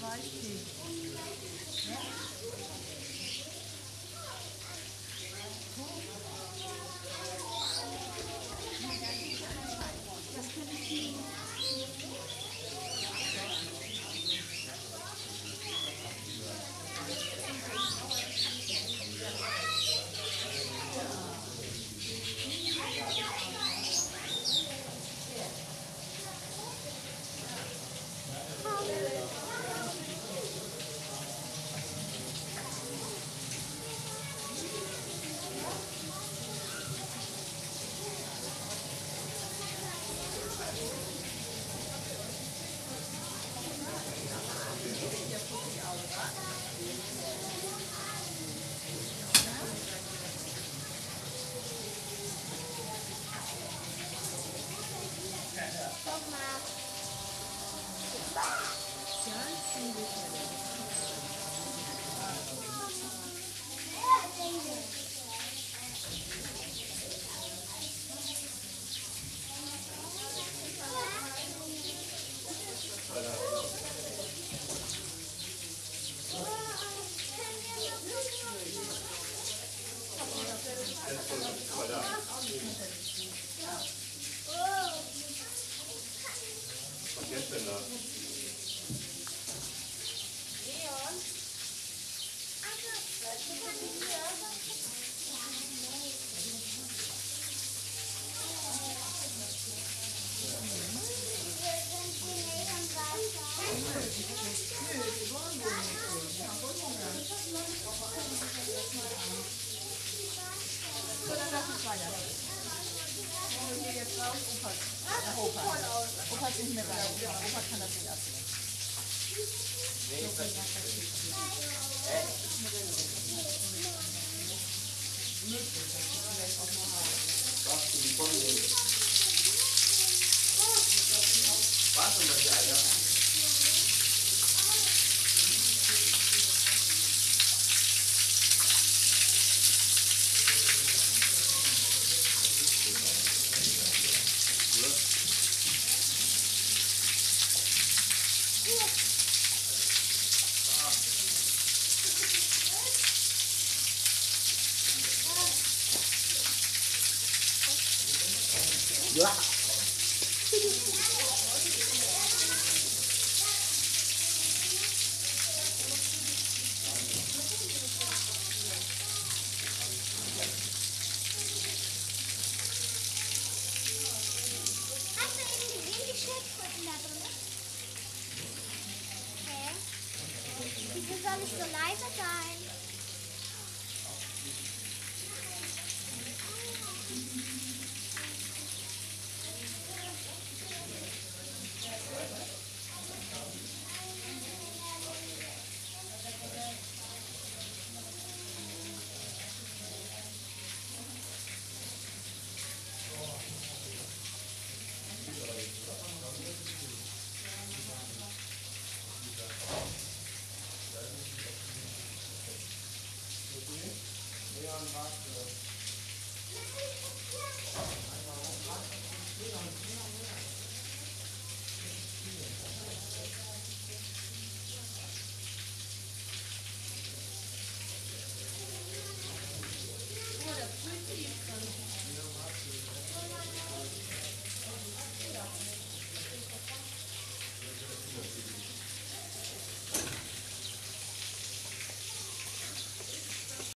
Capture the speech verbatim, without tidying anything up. Beispiel. Ja? Das kann ich nicht. Ja. Wieso soll ich so leise sein?